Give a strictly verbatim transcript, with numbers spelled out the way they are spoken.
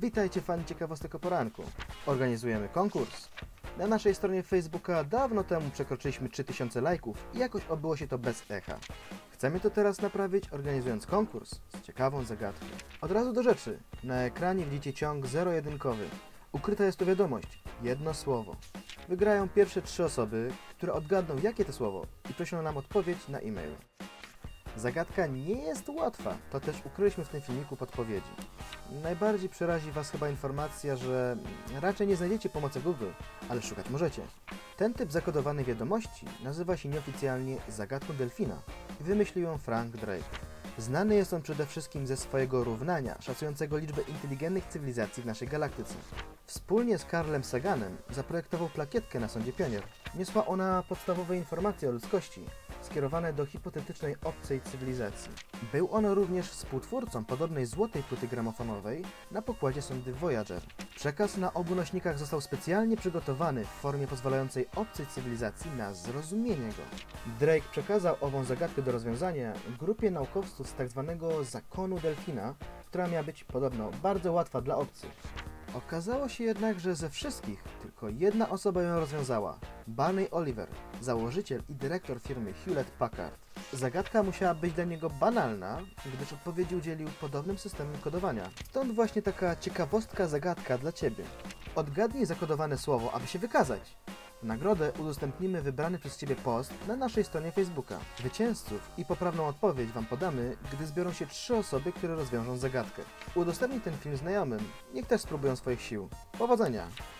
Witajcie fani Ciekawostek o poranku. Organizujemy konkurs. Na naszej stronie Facebooka dawno temu przekroczyliśmy trzy tysiące lajków i jakoś obyło się to bez echa. Chcemy to teraz naprawić, organizując konkurs z ciekawą zagadką. Od razu do rzeczy. Na ekranie widzicie ciąg zero-jedynkowy. Ukryta jest tu wiadomość. Jedno słowo. Wygrają pierwsze trzy osoby, które odgadną, jakie to słowo i proszą nam odpowiedź na e-mail. Zagadka nie jest łatwa, to też ukryliśmy w tym filmiku podpowiedzi. Najbardziej przerazi Was chyba informacja, że raczej nie znajdziecie pomocy Google, ale szukać możecie. Ten typ zakodowanej wiadomości nazywa się nieoficjalnie Zagadką Delfina i wymyślił ją Frank Drake. Znany jest on przede wszystkim ze swojego równania szacującego liczbę inteligentnych cywilizacji w naszej galaktyce. Wspólnie z Karlem Saganem zaprojektował plakietkę na sądzie Pionier. Niosła ona podstawowe informacje o ludzkości, skierowane do hipotetycznej obcej cywilizacji. Był on również współtwórcą podobnej złotej płyty gramofonowej na pokładzie sondy Voyager. Przekaz na obu nośnikach został specjalnie przygotowany w formie pozwalającej obcej cywilizacji na zrozumienie go. Drake przekazał ową zagadkę do rozwiązania grupie naukowców z tzw. Zakonu Delfina, która miała być podobno bardzo łatwa dla obcych. Okazało się jednak, że ze wszystkich tylko jedna osoba ją rozwiązała. Barney Oliver, założyciel i dyrektor firmy Hewlett-Packard. Zagadka musiała być dla niego banalna, gdyż odpowiedzi udzielił podobnym systemem kodowania. Stąd właśnie taka ciekawostka zagadka dla Ciebie. Odgadnij zakodowane słowo, aby się wykazać. W nagrodę udostępnimy wybrany przez Ciebie post na naszej stronie Facebooka. Zwycięzców i poprawną odpowiedź Wam podamy, gdy zbiorą się trzy osoby, które rozwiążą zagadkę. Udostępnij ten film znajomym, niech też spróbują swoich sił. Powodzenia!